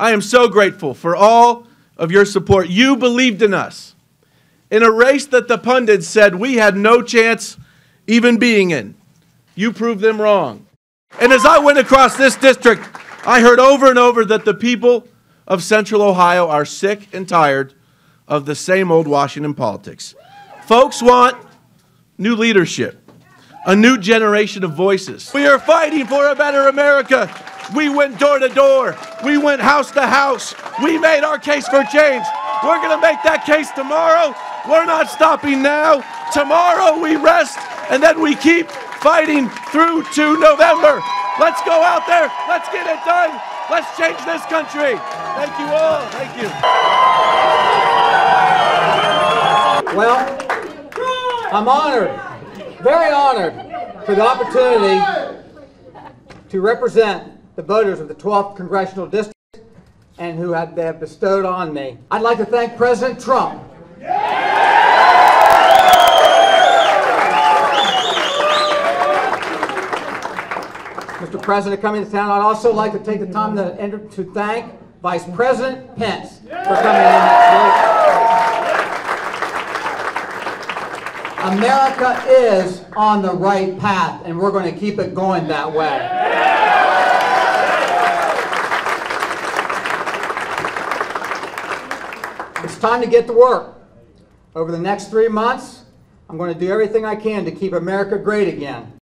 I am so grateful for all of your support. You believed in us in a race that the pundits said we had no chance even being in. You proved them wrong. And as I went across this district, I heard over and over that the people of Central Ohio are sick and tired of the same old Washington politics. Folks want new leadership, a new generation of voices. We are fighting for a better America. We went door to door. We went house to house. We made our case for change. We're going to make that case tomorrow. We're not stopping now. Tomorrow we rest, and then we keep fighting through to November. Let's go out there. Let's get it done. Let's change this country. Thank you all. Thank you. Well, I'm honored, very honored, for the opportunity to represent the voters of the 12th Congressional District and who they have bestowed on me. I'd like to thank President Trump. Mr. President, coming to town, I'd also like to take the time to thank Vice President Pence for coming in next week. America is on the right path, and we're going to keep it going that way. It's time to get to work. Over the next 3 months, I'm going to do everything I can to keep America great again.